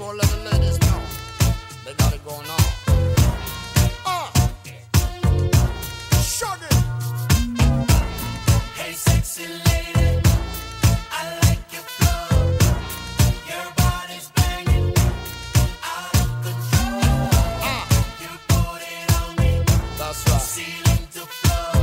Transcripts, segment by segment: gonna let the ladies know they got it going on. Shut it. Hey, sexy lady, I like your flow. Your body's banging out of control. You put it on me. That's right. Ceiling to floor.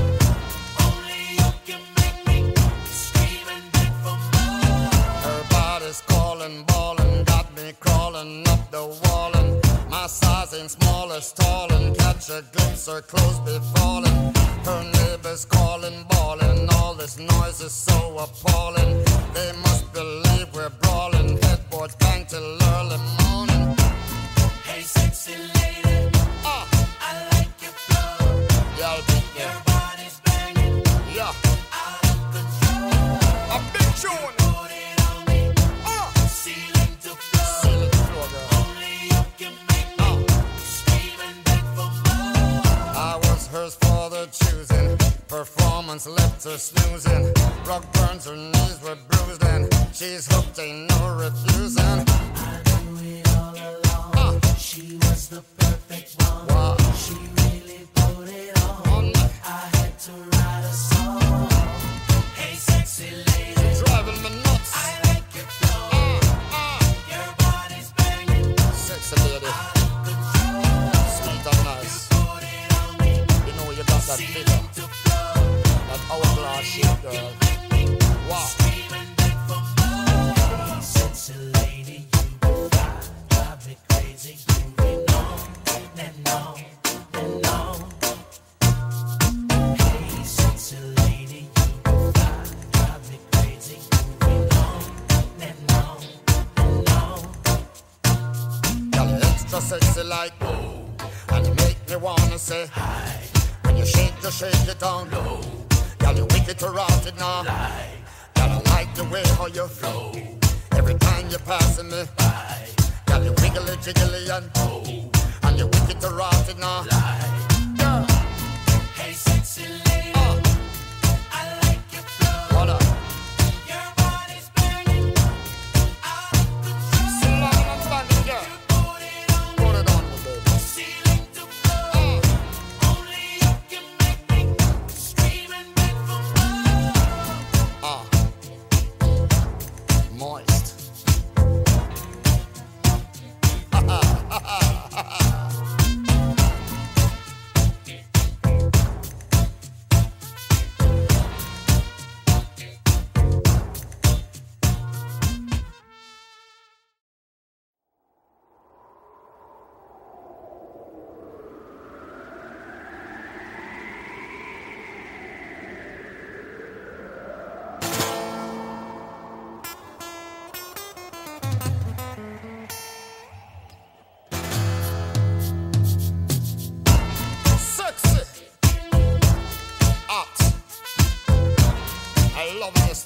Only you can make me scream and beg for more. Her body's calling, balling, got me crawling up the wall. And my size ain't small, it's tall. And catch a glimpse, her clothes be falling. Her neighbors calling, bawling. All this noise is so appalling. They must believe we're brawling. Headboards bang till early morning. Hey, sexy lady, I like your flow. Yeah, your body's banging, yeah, out of control. I've been chewing. You put it on me, ceiling to floor. Ceiling to floor, girl. Only you can make me scream and beg for more. I was hers for the choosing. Performance left her snoozing. Rock burns, her knees were bruised, and she's hooked, ain't no refusing. I knew it all along. She was the perfect one. Wow. She really put it on. I had to write a song. Hey, sexy lady, you're driving me nuts. I like your flow. Your body's banging. Sexy lady, sweet and nice. You put it on me. You know you got that figure. Hourglass shape, girl. Wow. Sexy lady, you drive me crazy. Moving on and on and on. Hey, sexy lady, you drive me crazy. Moving on and on and on. You're extra sexy like me, and you make me wanna say hi. When you shake it down low. Girl, you wicked to rock it now. Girl, I like the way how you flow. Every time you're passing me by. Girl, you wiggly, jiggly and oh. And you wicked to rock it now. Girl. Hey, sexy lady, I like your flow. What up? Your body's burning out of control. Slide and standing, girl. You put it on me. Put it on me, baby. Ceiling to floor. Only you can make me scream and moist.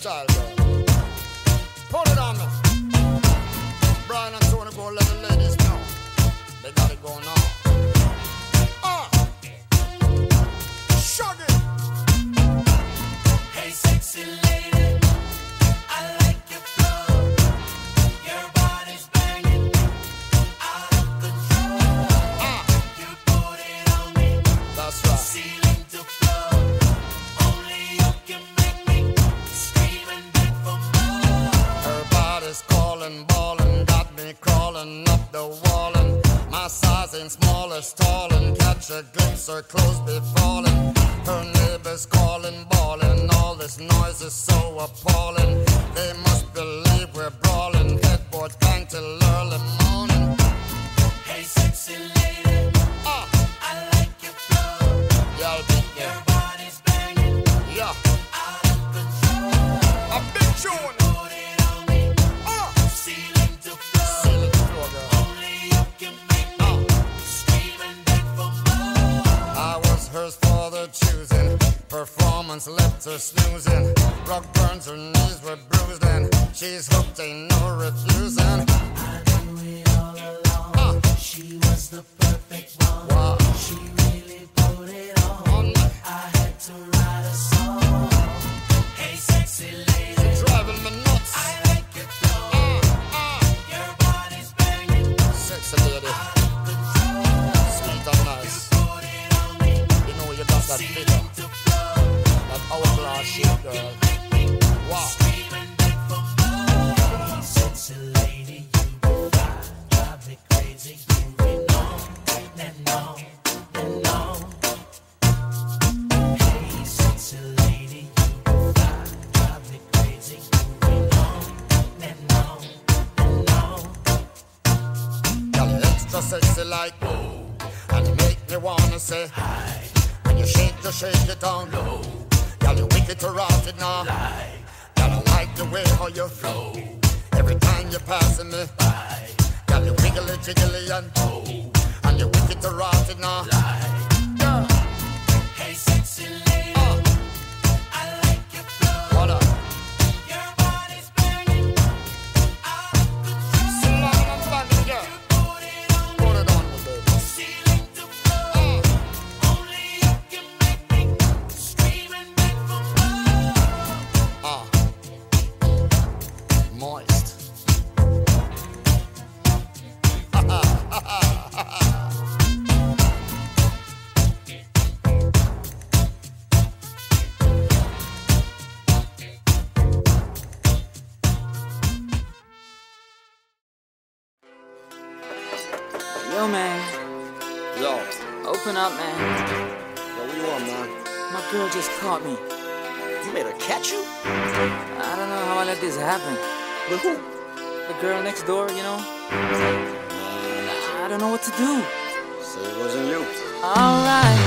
Style, girl. Put it on me. Brian and Tony go let the ladies know they got it going on. Shuggy. Hey, sexy lady, I like your flow. Your body's banging out of control. You put it on me. That's right. Ceiling to floor. Only you can make. Calling, balling, got me crawling up the wall. And my size ain't small, it's tall. And catch a glimpse, her clothes be falling. Her neighbors calling, bawling. All this noise is so appalling. They must believe we're brawling. Headboards bang till early morning. Hey, sexy lady, I like your flow. Yeah, your body's banging, yeah, out of control. I've been chewing. Hers for the choosing. Performance left her snoozing. Rock burns, her knees were bruised, and she's hooked, ain't no refusing. I knew it all along. She was the perfect one. Wow. She really put it on. I had to write a song. Hey, sexy lady, you're driving me nuts. I like your flow. Your body's banging Sexy like oh, and you make me wanna say hi. When you shake it down low. Y'all you wicked to rock it now. Y'all I like the way how you flow. Every time you're passing me by. Y'all you wiggly jiggly and oh, and you wicked to rock it now. Yeah. Hey sexy lady, I like your flow. What up? Your body's burning out of control. So long and funny, yeah. Yo, man. Yo. Open up, man. Yo, what do you want, man? My girl just caught me. You made her catch you? I don't know how I let this happen. But who? The girl next door, you know? I don't know what to do. So it wasn't you. Alright.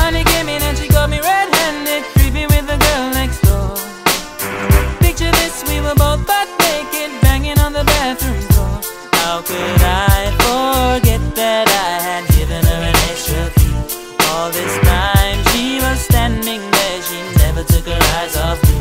Honey came in and she got me red-handed, creepy with the girl next door. Picture this, we were both butt naked, banging on the bathroom door. How could I forget that I had given her an extra fee? All this time she was standing there, she never took her eyes off me.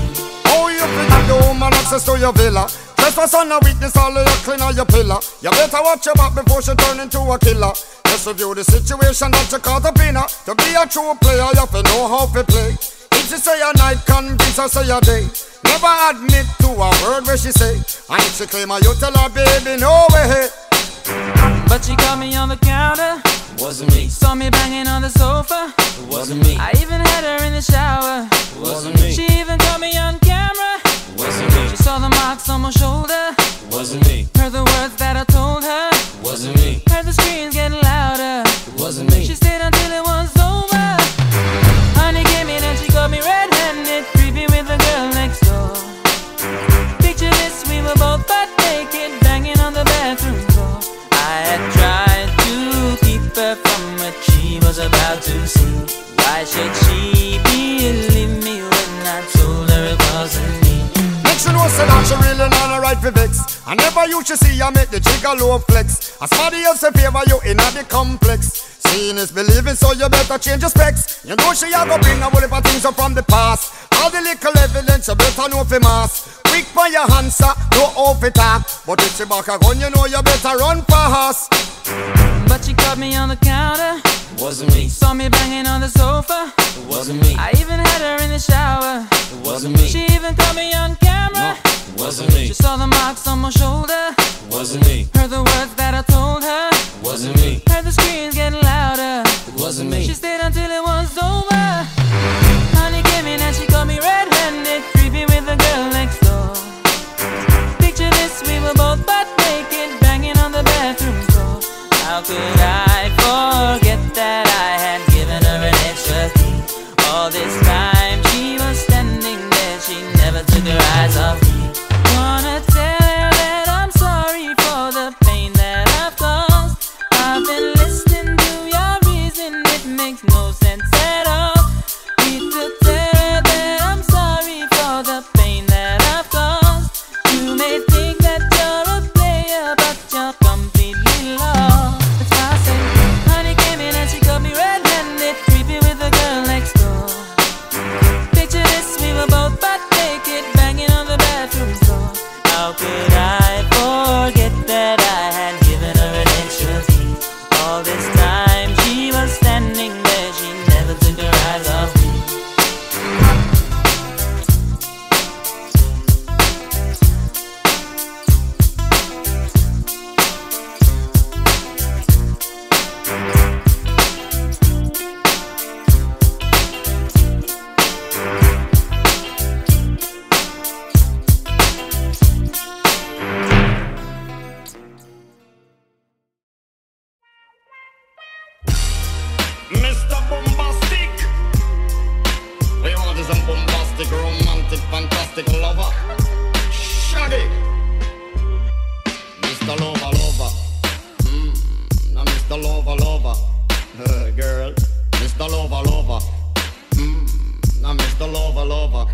Oh, you pretty woman, access to your villa. Trespass on a weakness, all of your clean on your pillar. You better watch your back before she turn into a killer. Let's review the situation that you caught up in her. To be a true player, you have to know how to play. If she say a night, convince her say a day. Never admit to a word where she say. And if she claim her, you tell her, baby, no way. But she caught me on the counter. Wasn't me. Saw me banging on the sofa. Wasn't me. I even had her in the shower. Wasn't me. She even caught me on camera. Wasn't me. She saw the marks on my shoulder. Wasn't me. Heard the words that I told her. Wasn't me. Heard the screams getting louder. Wasn't me. She stayed until it was over. Honey came in and she got me red-handed, creepy with the girl next door. Picture this, we were both butt naked, banging on the bathroom floor. I had tried to keep her from what she was about to see. Why should she believe me when I told her it wasn't me? Make sure no said that she really not a right for vex. I never used to see I make the jigger low flex. As somebody else in favor you in the complex. Seeing is believing, so you better change your specs. You know she have a bring a whole heap of things up from the past. All the little evidence you better know for mass. Quick for your answer, no off it up. But if she back a gun, you know you better run fast. But she caught me on the counter. Wasn't me. Saw me banging on the sofa. It wasn't me. I even had her in the shower. It wasn't me. She even caught me on camera. No. Wasn't me. She saw the marks on my shoulder. Wasn't me. Heard the words that I told her. Wasn't me. Heard the screams getting louder. Wasn't me. She stayed until it was over. Honey came in and she got me red-handed, creepy with the girl next door. Picture this, we were both butt naked, banging on the bathroom floor. How could I forget that I had given her an extra key? All this time she was standing there, she never took her eyes off me. Wanna tell her that I'm sorry for the pain that I've caused. I've been listening to your reason, it makes no sense at all. Need to tell her that I'm sorry for the pain that I've caused. You may think that you're a player, but you're completely lost. That's why I say fantastic, fantastic lover. Shaggy, Mr. Lover, lover. Now Mr. Lover, lover. Girl, Mr. Lover, lover. Now Mr. Lover, lover.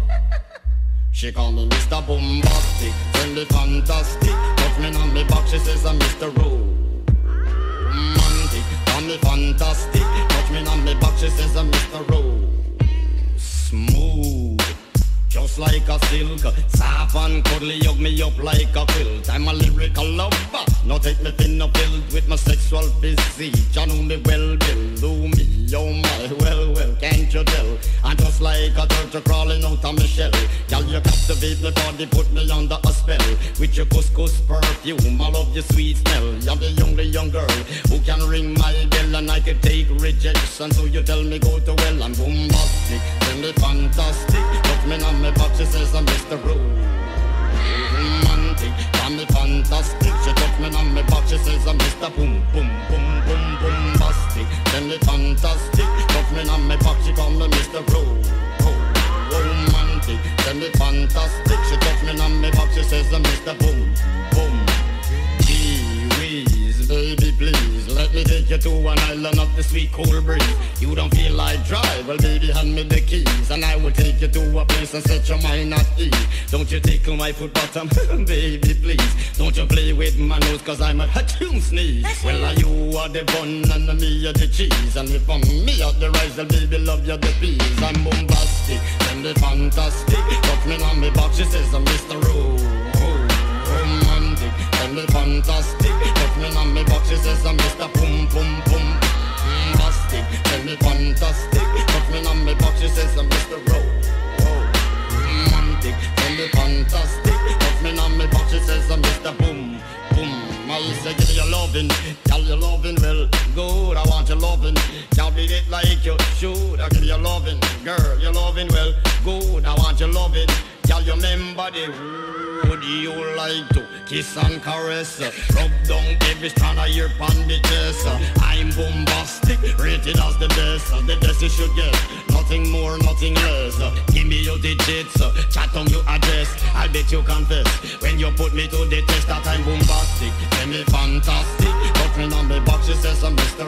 She call me Mr. Bombastic, friendly, fantastic. Touch me on me back, she says I'm Mr. Romantic. Call me fantastic, touch me on me back, she says I'm Mr. Rowe. Smooth, just like a silk, soft and cuddly, hug me up like a quilt. I'm a lyrical lover, now take me thin or filled with my sexual physique. You know me well, Bill, do me, oh my, well, well, can't you tell? I'm just like a turtle crawling out of my shell. Girl, you captivate my body, put me under a spell. With your couscous perfume, I love your sweet smell. You're the young girl who can ring my bell, and I can take rejection. So you tell me go to hell. I'm bombastic, tell me fantastic. Touch me on my back, she says I'm Mr. Romantic. Tell me fantastic, she touch me on my back, she says I'm Mr. Boom Boom Boom Boom Bombastic. Tell me fantastic, touch me on my back, she call me Mr. Romantic. Tell me fantastic, she touch me on my back, she says I'm Mr. Boom Boom. Baby, please, let me take you to an island of the sweet cool breeze. You don't feel like drive, well baby hand me the keys, and I will take you to a place and set your mind at ease. Don't you tickle my foot bottom, baby please. Don't you play with my nose, cause I'm a hatchoon sneeze. Well you are the bun and me are the cheese, and if I'm me are the rice, then baby love you the peas. I'm bombastic, then the fantastic. Touch me on me box, she says I'm Mr. Romantic, then the fantastic. On me box, she says I'm Mr. Boom Boom Boom Bastic, tell me fantastic. Touch me on me box, she says I'm Mr. Romantic, tell me fantastic. Touch me on me box, she says I'm Mr. Boom Boom. I say give you loving, tell you loving well good. I want you loving, can't beat it like you should. I give you loving, girl, you loving well good. I want you loving, tell you remember the would you like to kiss and caress, rub down every strand of your bandages. I'm bombastic, rated as the best you should get. Nothing more, nothing less. Give me your digits, chat on your address. I'll bet you confess when you put me to the test that I'm bombastic. Tell me fantastic, touch me on the box, she says I'm Mr.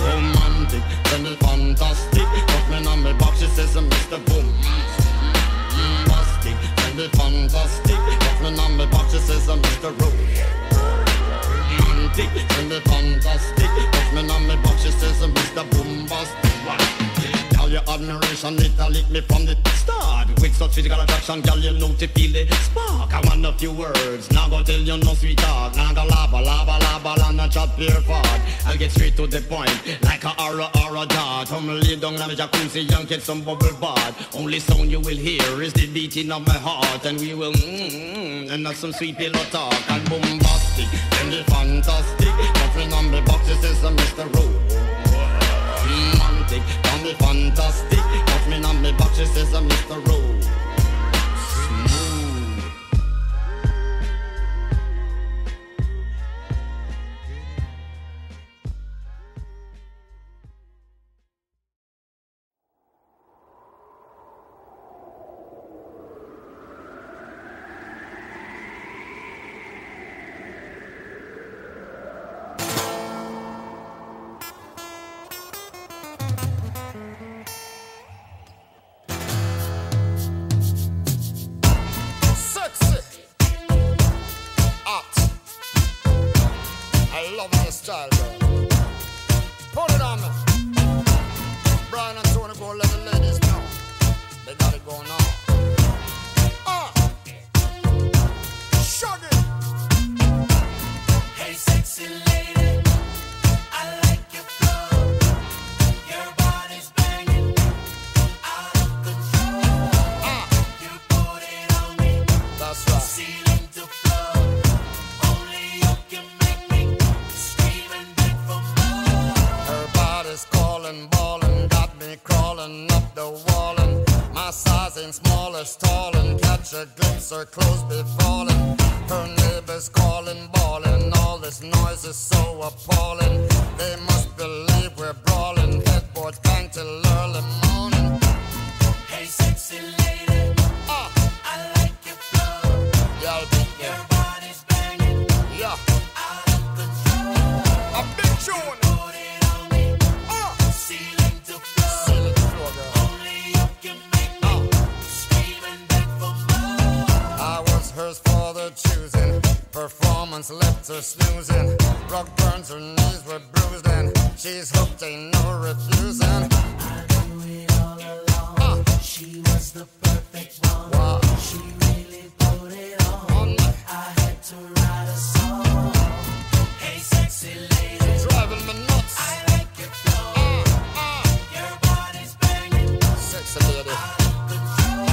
Romantic. Tell me fantastic, touch me on the box, she says I'm Mr. Bombastic. Tell me fantastic, touch me on my back, she says I'm Mr. Romantic. Tell me fantastic, touch me on my back, she says I'm Mr. Bombastic. Tell your admiration, it'll lick me from the start. With such physical attraction, girl, you know to feel the spark. I want a few words, now go tell you no sweetheart. Now go lava, lava, lava, and I chat beer fart. I'll get straight to the point, like a horror, horror dart. I'm lay down on the jacuzzi and get some bubble bath. Only sound you will hear is the beating of my heart. And we will and have some sweet pillow talk. And bombastic, and the fantastic. Nothing on the boxes is a Mr. Romantic. Tell me fantastic, touch me on me back, she says I'm Mr. Rowe. Smooth. Style, girl. Put it on me. Brian and Tony go let the ladies know. They got it going on. Shut it. Hey, sexy lady. I like your flow. Your body's banging out of control. You put it on me. That's right. Ceiling to floor. Only you can make. Calling, ballin', got me crawling up the wall, and my size ain't small as tall, and catch a glimpse, her clothes be falling. Her neighbors calling, bawling, all this noise is so appalling. They must believe we're brawling, headboards bang till early morning. Hey, body, sexy lady. I like your flow. Your body's banging. Yeah. Out of control. I've been chewing. Put it on me. Ceiling to floor. Only you can make me screaming back for more. I was hers for the choosing. Performance left her snoozing. Rock burns, her knees were bruised, and she's hooked, ain't no refusing. She was the perfect one. Wow. She really put it on. I had to write a song. Hey, sexy lady, you're driving me nuts. I like your flow. Your body's banging. Sexy lady, out of control.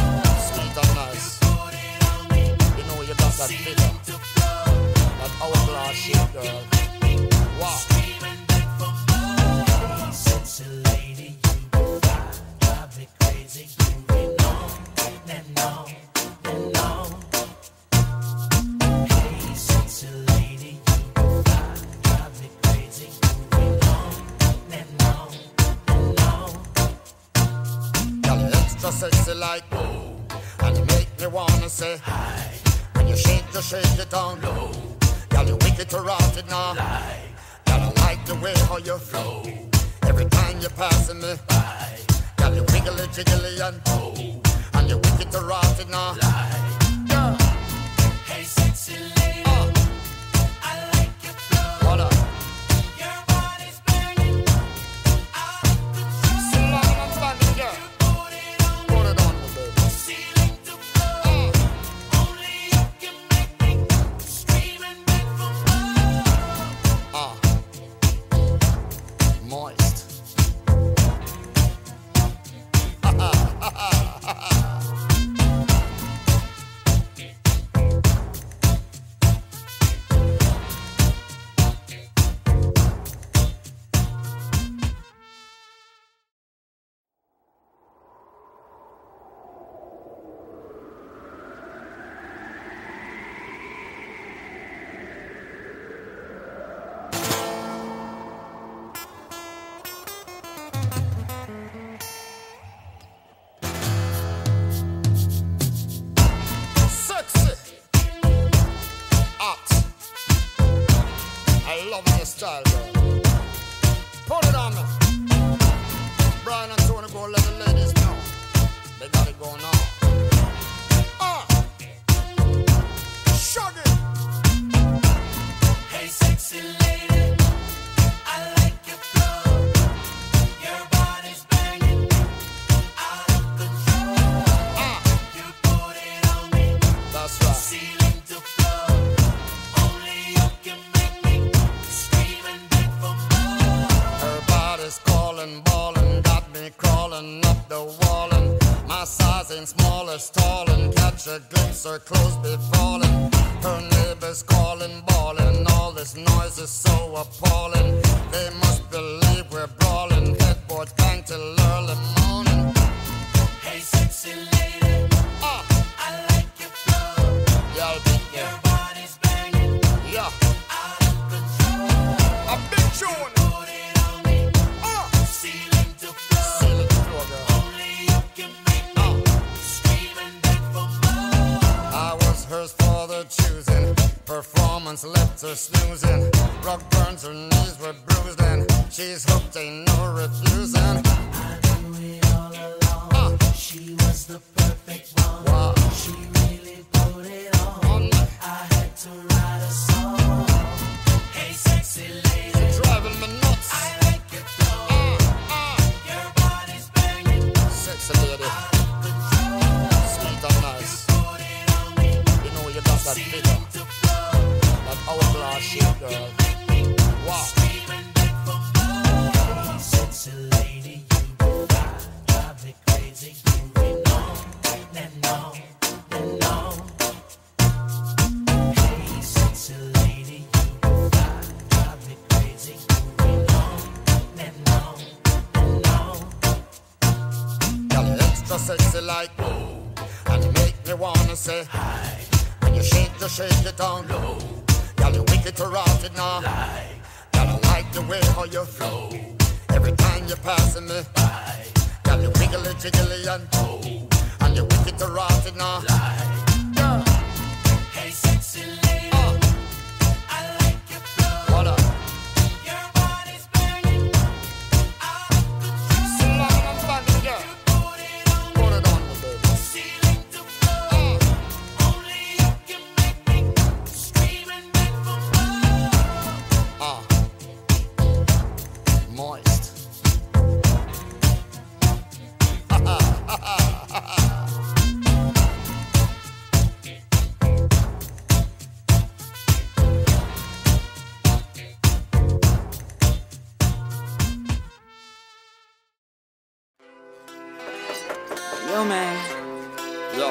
Sweet and nice. You put it on me. You know you got that figure, that hourglass shape, girl. Wow. Screaming back for more. Hey, sexy lady, you drive me crazy. Hey, sexy lady, you drive me crazy. You're extra sexy like oh, and you make me wanna say hi. When you shake it down low. Girl, you wicked to rock it now. Girl, I like the way how you flow. Every time you're passing me by. Girl, you wiggly, jiggly and oh. And you're wicked to rot it now. Yeah. Hey, sexy lady, I like your flow. What up? Your body's burning. Out of control. So long and standing, yeah. You put it on. Put it on me, baby. Ceiling to floor. Only you can make me screaming back for more. Moist. Style, put it on me. Brian and Tony go let the ladies know they got it going on. Shug it. Hey, sexy lady, I like your flow. Your body's banging, out of control. You put it on me. That's right. Ceiling to floor. Only you can make. Calling, balling, got me crawling up the wall, and my size ain't smaller, stalling. Catch a glimpse, her clothes be falling. Her neighbors calling, bawling. All this noise is so appalling. They must believe we're brawling. Headboard bang till early morning. Hey, sexy lady, I like your flow. Your body's banging. Yeah. Out of control. I've been chewing. Hers for the choosing. Performance left her snoozing. Rock burns, her knees were bruised, and she's hooked, ain't no refusing. I knew it all along. She was the perfect one. Wow. She really put it on. I had to write a song. Hey, sexy lady, you're driving me nuts. I like your flow. Your body's banging. Sexy lady, out of control. Sweet and nice. That figure, that hourglass shape, girl. Wow. Hey, sexy lady, you drive me crazy. Moving on and on and on. Hey, sexy lady, you drive me crazy. Moving on and on and on. Got extra sexy like oh, and you make me wanna say hi. You shake it down low. Girl, you wicked to rock it now. Girl, I like the way how you flow. Every time you're passing me by. Girl, you wicked. jiggly jiggly and oh, and you wicked to rot in a lie. Yeah. Hey sexy lady, I like your flow. What up? Your body's burning out of control. So long and fun, yeah. Put it on, baby. Ceiling to floor. Only you can make me scream and beg for more. Moist. Yo, man. Yo.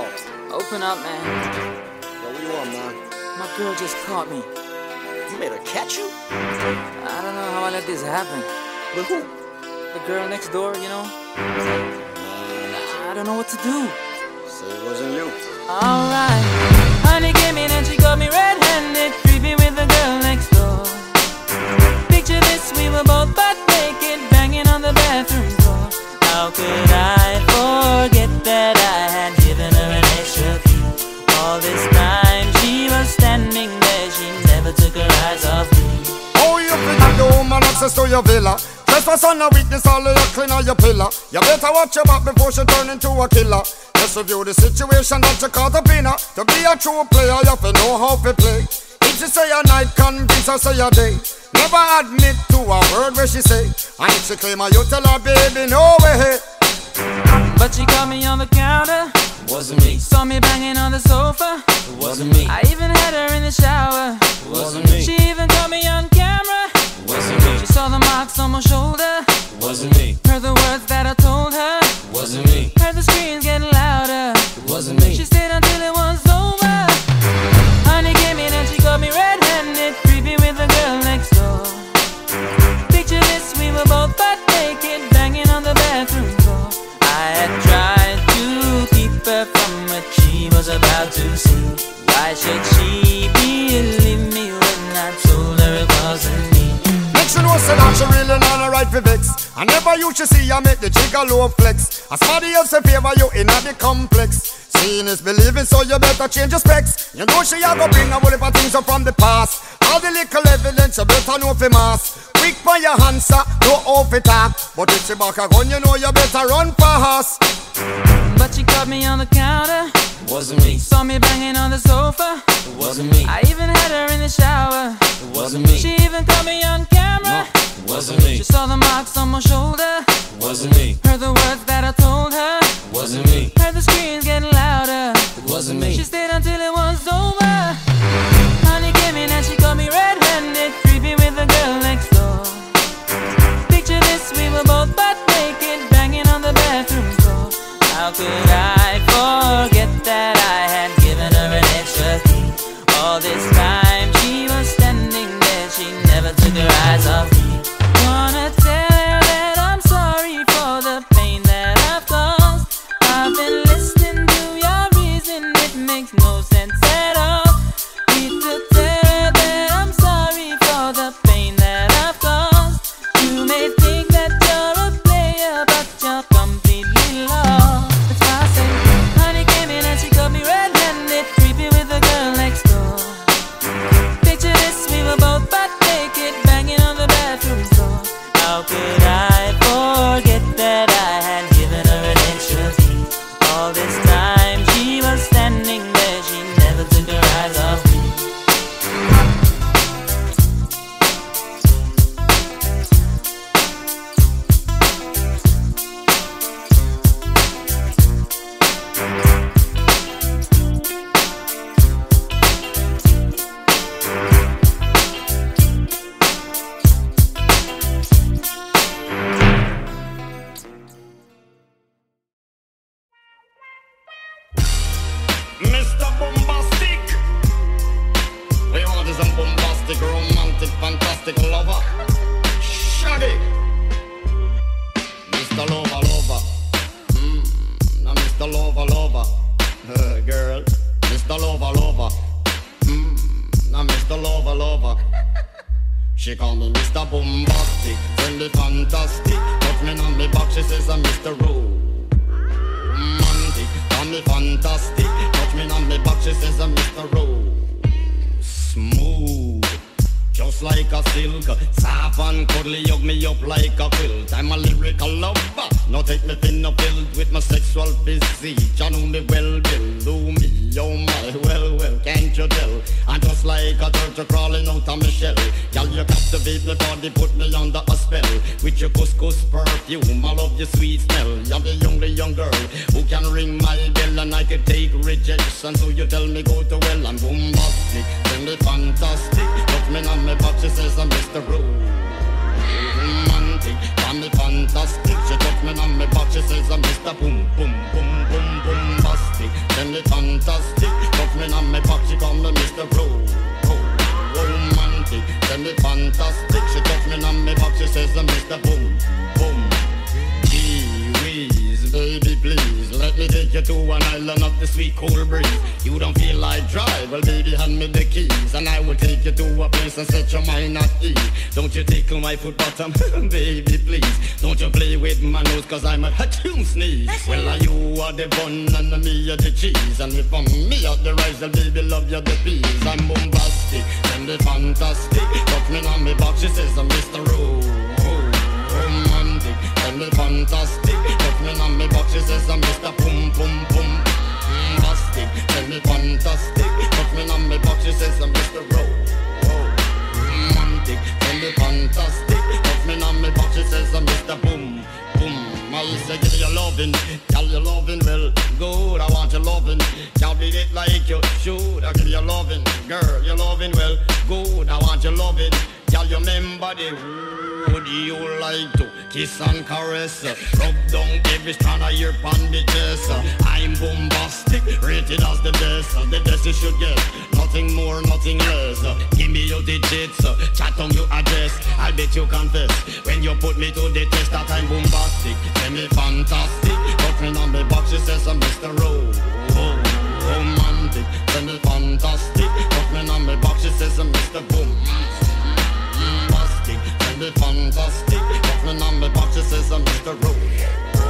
Open up, man. Yo, what you want, man? My girl just caught me. You made her catch you? I don't know how I let this happen. But who? The girl next door, you know? I don't know what to do. So it wasn't you. Alright. Honey came in and she got me red-handed, creepy with the girl next door. Picture this, we were both butt naked, banging on the bathroom door. How could I forget that I had given her an extra key? All this time she was standing there, she never took her eyes off me. Oh, you forgot the woman access to your villa. Trespass on a weakness, all of your clean or your pillar. You better watch your back before she turn into a killer. Just review the situation that you caught up in her. To be a true player, you have to know how to play. If she say a night, convince her say a day. Never admit to a word where she say. And if she claim her, you tell her, baby, no way. But she caught me on the counter. Wasn't me. Saw me banging on the sofa. Wasn't me. I even had her in the shower. Wasn't me. She even caught me on camera. Wasn't me. She saw the marks on my shoulder. Wasn't me. Heard the words that I told her. Wasn't me. Heard the screams getting louder. Wasn't me. She stayed until it was over. Honey came in and she got me red-handed, creepy with the girl next door. Picture this, we were both butt naked, banging on the bathroom floor. I had tried to keep her from what she was about to see. Why should she believe me when I told her it wasn't me? She knows that she really not a right for vex. I never used to see her make the jigger low flex. As somebody else in favor you in the complex. Seeing is believing, so you better change your specs. You know she a go bring a whole heap of things up from the past. All the little evidence you better know for mass. Quick for your answer, no off it up. But if she back a gun, you know you better run fast. But she caught me on the counter. Wasn't me. Saw me banging on the sofa. It wasn't me. I even had her in the shower. It wasn't me. She even caught me on camera. No, it wasn't me. She saw the marks on my shoulder. It wasn't me. Heard the words that I told her. It wasn't me. Heard the screams getting louder. It wasn't me. She stayed until it was over. Honey came in and she caught me red-handed, creepy with the girl next door. Picture this, we were both butt naked, banging on the bathroom floor. How could I forget that I had given her an extra key? All this time she was standing there, she never took her eyes off me. Wanna tell her that I'm sorry for the pain that I've caused. I've been listening to your reason, it makes no sense at all. Need to tell her that I'm sorry for the pain that I've caused. You may think that you're a player, but you're completely lost. How could I forget that I had given her an extra key? All this time she was standing there, she never took her eyes off me. She call me Mr. Bombastic, friendly fantastic. Put me on me back, she says I'm Mr. Rude. find me fantastic. Touch me on me back, she says I'm Mr. Rose. Smooth, just like a silk. Soft and cuddly, hug me up like a quilt. I'm a lyrical lover, now take me thin or filled with my sexual physique. You know me well, Bill, do me, oh my, well, well, can't you tell? I'm just like a turtle crawling out of my shell. Girl, you captivate my body, put me under a spell. With your couscous perfume, I love your sweet smell. You're the young girl who can ring my bell and I can take rejection. So you tell me go to well, I'm bombastic, tell me fantastic. Touch me on my butt, she says I'm Mr. Rose. Romantic, call me fantastic. She touch me on my back, she says I'm Mr. Boom, boom, boom, boom, boom, bastic. Then it fantastic, touch me on my back, she call me Mr. Bro, bro. Romantic, then it fantastic. She touch me on my back, she says I'm Mr. Boom, boom. Kiwis, baby please, let me take you to an island of the sweet cool breeze. You don't feel like drive, well baby hand me the keys, and I will take you to a place and set your mind at ease. Don't you tickle my foot bottom, baby please. Don't you play with my nose, cause I'm a hatchoon sneeze. Well you are the bun and me are the cheese, and if I'm me are the rice, then baby love you the peas. I'm bombastic, then the fantastic. Touch me on me box, she says I'm Mr. Rose. Romantic, tell me fantastic. Touch me on me box, she says I'm Mr. Pum Pum Pum. Bastic, tell me fantastic. Touch me on me box, she says I'm Mr. Rose. Romantic, tell me fantastic. Touch me on me box, she says I'm Mr. Boom Boom. I say give you loving, tell you loving well good. I want you loving, y'all did it like you should. I give you loving, girl, you loving well good. I want you loving, y'all you remember the word. Would you like to kiss and caress? Rub down every strand of your bandages. I'm bombastic, rated as the best. The best you should get, nothing more, nothing less. Give me your digits, chat on your address. I'll bet you confess, when you put me to the test, that I'm bombastic, tell me fantastic. Touch me on the box, she says I'm Mr. Rose. Romantic, tell me fantastic. Touch me on the box, she says I'm Mr. Boom. Tell me fantastic, touch me on my box, she says I'm Mr. Rose.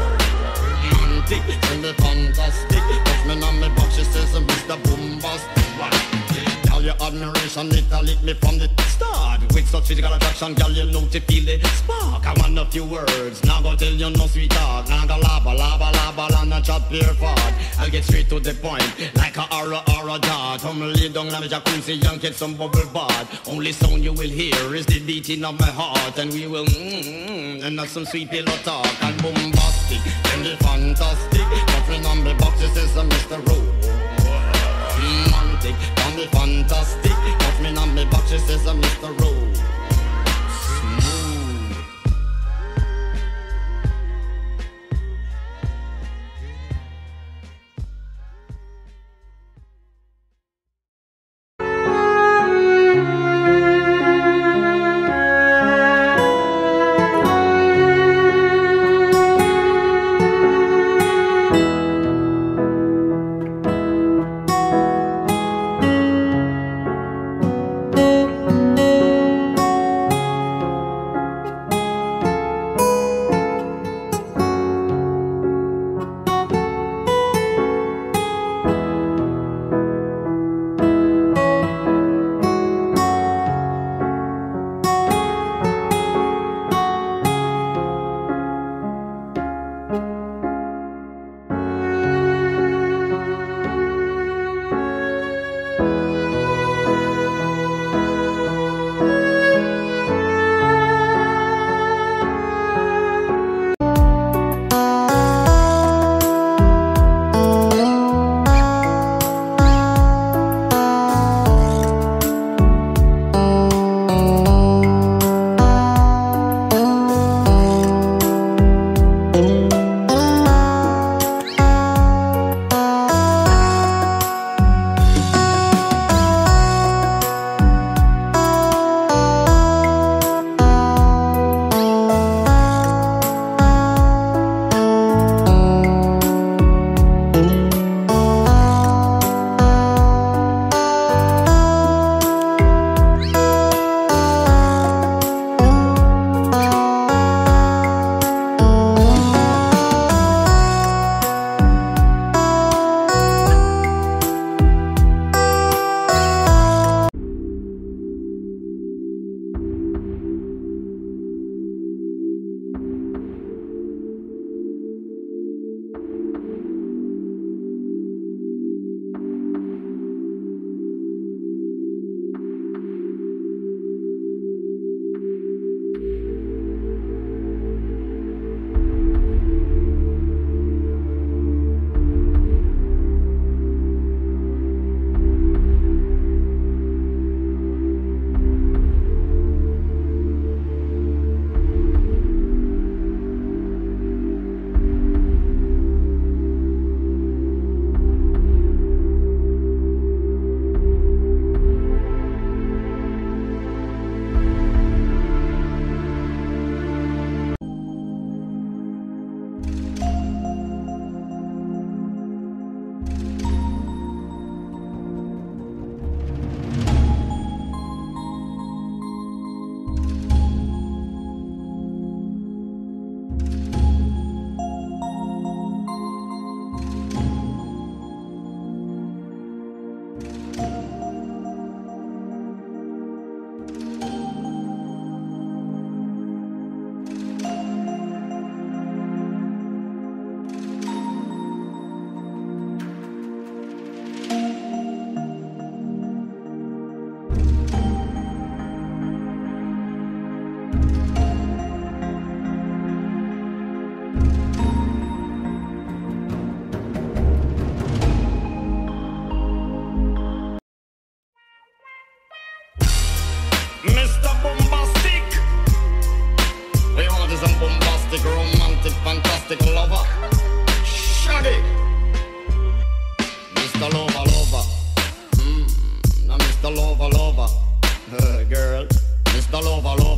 Romantic, tell me fantastic, touch me on my box, she says I'm Mr. Boombastic. Girl, your admiration, it a lick me from the start. With such physical attraction, girl, you know to feel the spark. I want a few words, now go tell you no sweetheart. Now go labba, labba, labba, and a chop your fart. I'll get straight to the point, like a horror dart. I'm lay down on the jacuzzi and get some bubble bath. Only sound you will hear is the beating of my heart. And we will and have some sweet pillow talk. And bombastic, and the fantastic. Touching on the box, she says I'm Mr. Rose. Romantic, and the fantastic. Touch me on the box, she says I'm Mr. Rose.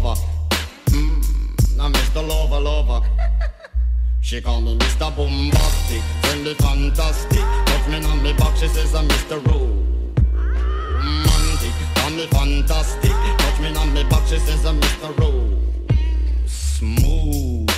lover. I miss the lover, lover. She call me Mr. Bombastic, friendly, fantastic. Touch me on me back, she says I'm Mr. Romantic. Call me fantastic, touch me on me back, she says I'm Mr. Rowe. Smooth,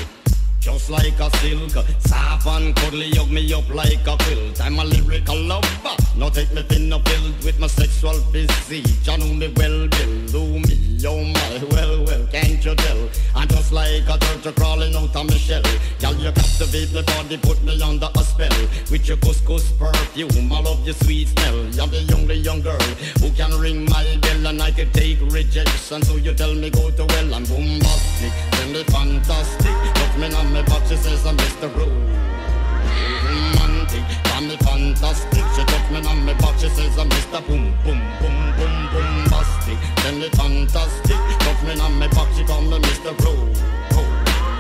just like a silk, soft and cuddly, hug me up like a quilt. I'm a lyrical lover, now take me thin or build with my sexual physique. You know me well, Bill, do me, oh my, well, well, can't you tell? I'm just like a turtle crawling out of my shell. Girl, you captivate my body, put me under a spell. With your couscous perfume, I love your sweet smell. You're the only young girl who can ring my bell, and I can take rejection, so you tell me go to hell. I'm bombastic, tell me fantastic, touch me on my back, she says I'm Mr. Romantic. Call me fantastic, she touch me on my back, she says I'm Mr. Boom, boom, boom, boom, boom, bastic. Tell me fantastic, touch me on my back, she call me Mr.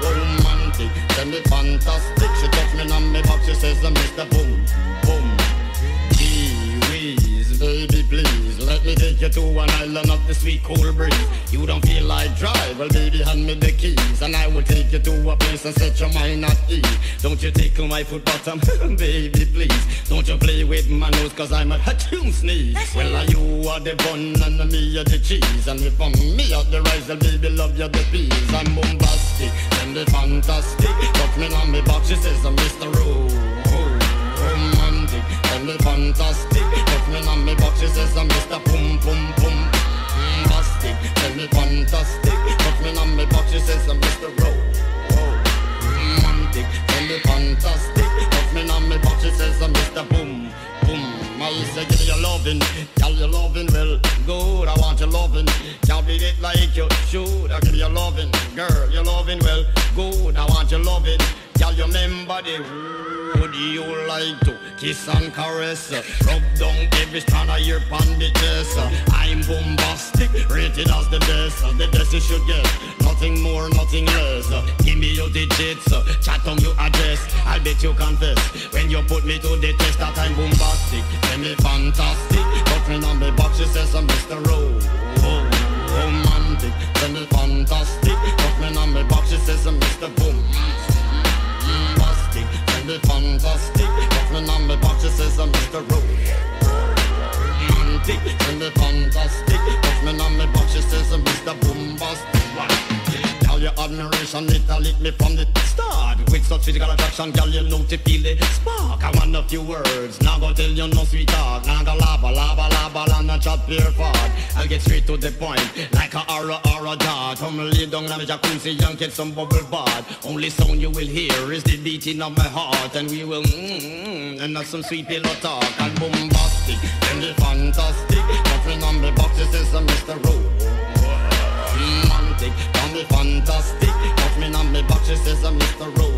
Romantic. Tell me fantastic, she touch me on my back, she says I'm Mr. Boom, boom. Baby, please, let me take you to an island of the sweet cool breeze. You don't feel like drive, well baby hand me the keys, and I will take you to a place and set your mind at ease. Don't you tickle my foot bottom, baby please. Don't you play with my nose, cause I'm a hatchoon sneeze. Well you are the bun and me are the cheese, and if I'm me are the rice, then baby love you the peas. I'm bombastic, then the fantastic, touch me on me box, she says I'm Mr. Romantic, then the fantastic, on me box, she says I'm Mr. Pum Pum Pum Bastic, tell me fantastic, touch me on me box, she says I'm Mr. Romantic, tell me fantastic, touch me on me box, she says I'm Mr. Boom Boom. I say give you loving, tell you loving well good. I want you loving, can't beat it like you should. I give you loving, girl, you loving well good. I want you loving, tell you remember the would you like to kiss and caress, rub down every strand of your bandages. I'm bombastic, rated as the best you should get. Nothing more, nothing less. Give me your digits, chat on your address. I'll bet you confess when you put me to the test that I'm bombastic. Tell me fantastic, touch me on me box, she says I'm Mr. Romantic. Tell me fantastic, touch me on me box, she says I'm Mr. Bombastic. Tell me fantastic, touch me on me box, she says I'm Mr. Romantic. Tell me fantastic, touch me on me box, she says I'm Mr. Bombastic. Your admiration, it lit me from the start. With such physical attraction, girl, you know to feel the spark. I want a few words, now go tell you no sweetheart. Now go la ba la ba la ba la chat beer fart. I'll get straight to the point, like a aura aura dart. Come lay down on the jacuzzi and get some bubble bath. Only sound you will hear is the beating of my heart, and we will and have some sweet pillow talk. And bombastic, and the fantastic. Nothing on the boxes is a Mr. Rowe. Call me fantastic, touch me on me box, she says I'm Mr. Rowe.